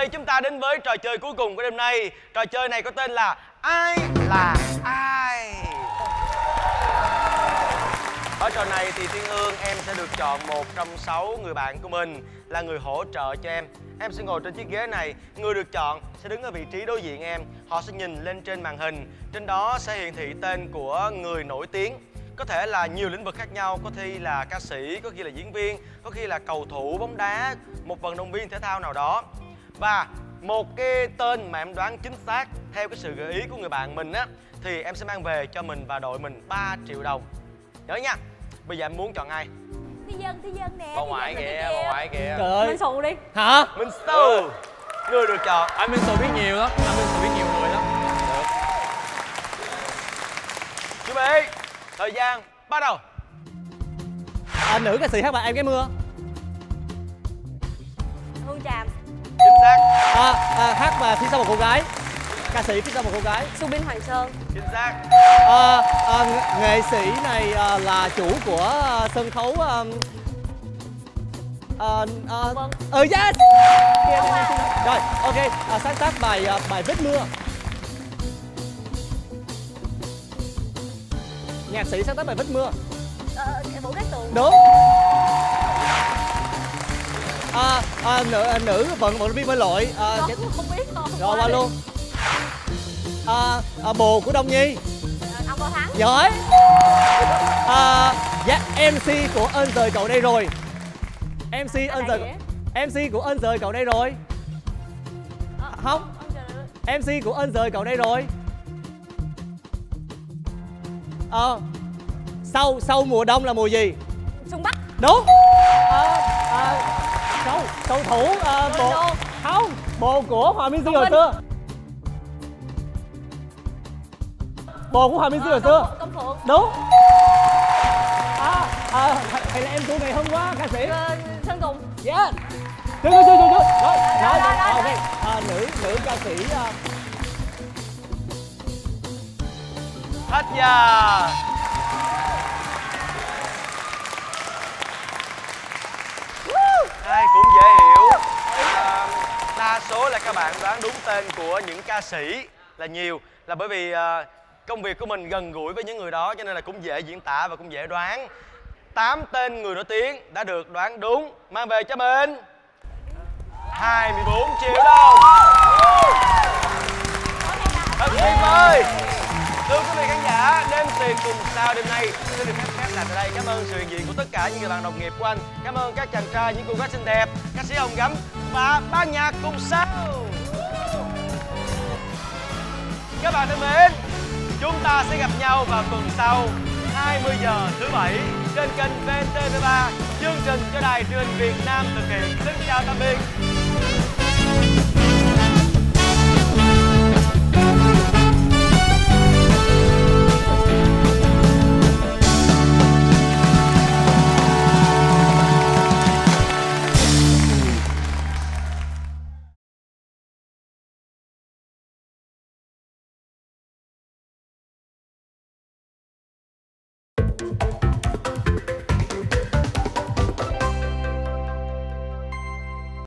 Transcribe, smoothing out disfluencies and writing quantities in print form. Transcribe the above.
vị, chúng ta đến với trò chơi cuối cùng của đêm nay. Trò chơi này có tên là Ai Là Ai. Ở trò này thì Thiên Hương, em sẽ được chọn một trong 6 người bạn của mình là người hỗ trợ cho em. Em sẽ ngồi trên chiếc ghế này, người được chọn sẽ đứng ở vị trí đối diện em. Họ sẽ nhìn lên trên màn hình, trên đó sẽ hiển thị tên của người nổi tiếng. Có thể là nhiều lĩnh vực khác nhau, có khi là ca sĩ, có khi là diễn viên, có khi là cầu thủ bóng đá, một vận động viên thể thao nào đó. Và một cái tên mà em đoán chính xác theo cái sự gợi ý của người bạn mình á, thì em sẽ mang về cho mình và đội mình 3 triệu đồng. Nhớ nha. Bây giờ em muốn chọn ai? Thi Dân nè. Bà ngoại kìa, bà ngoại kìa. Trời ơi. Minh Xù đi. Hả? Minh Xù. Người được chọn. Anh Minh Xù biết nhiều lắm, anh Minh Xù biết nhiều người lắm. Được. Chuẩn bị. Thời gian bắt đầu. Nữ ca sĩ hát bài Em Gái Mưa. Hương Tràm. Chính xác. Hát bài Phía Sau Một Cô Gái. Ca sĩ Phía Sau Một Cô Gái. Xu Binh Hoài Sơn. Chính xác. Nghệ sĩ này là chủ của sân khấu. Yes. Rồi, ok. Sáng tác bài Vết Mưa. Nhạc sĩ sáng tác bài Vết Mưa. Vũ Cát Tường. Đúng. Nữ vận động viên bơi lội. Không biết không. Rồi qua luôn. Bồ của Đông Nhi. Ông Cao Thắng. Giỏi. MC của Ơn Giời Cậu Đây Rồi. MC của Ơn Giời Cậu Đây Rồi. Không. MC của Ơn Giời Cậu Đây Rồi. Sau mùa đông là mùa gì? Xuân Bắc. Đúng. Cầu thủ bồ của Hòa Minh Sư hồi xưa. Bồ của Hòa Minh Sư hồi xưa. Công Phượng. Đúng. Hay là em của ngày hôm qua ca sĩ Sơn Tùng. Dạ. Chưa. Rồi. Nữ ca sĩ. Hết giờ. Đây cũng dễ hiểu. Đa số là các bạn đoán đúng tên của những ca sĩ là nhiều, là bởi vì công việc của mình gần gũi với những người đó, cho nên là cũng dễ diễn tả và cũng dễ đoán. 8 tên người nổi tiếng đã được đoán đúng, mang về cho mình 24 triệu đồng. Thật tuyệt vời. Thưa quý vị khán giả, Đêm Tiệc Cùng Sao đêm nay sẽ được khép lại tại đây. Cảm ơn sự hiện diện của tất cả những người bạn đồng nghiệp của anh. Cảm ơn các chàng trai, những cô gái xinh đẹp, ca sĩ Hồng Gấm và ban nhạc Cùng Sao. Các bạn thân mến, chúng ta sẽ gặp nhau vào tuần sau 20 giờ thứ Bảy trên kênh VTV3. Chương trình do Đài Truyền Việt Nam thực hiện. Xin chào tạm biệt.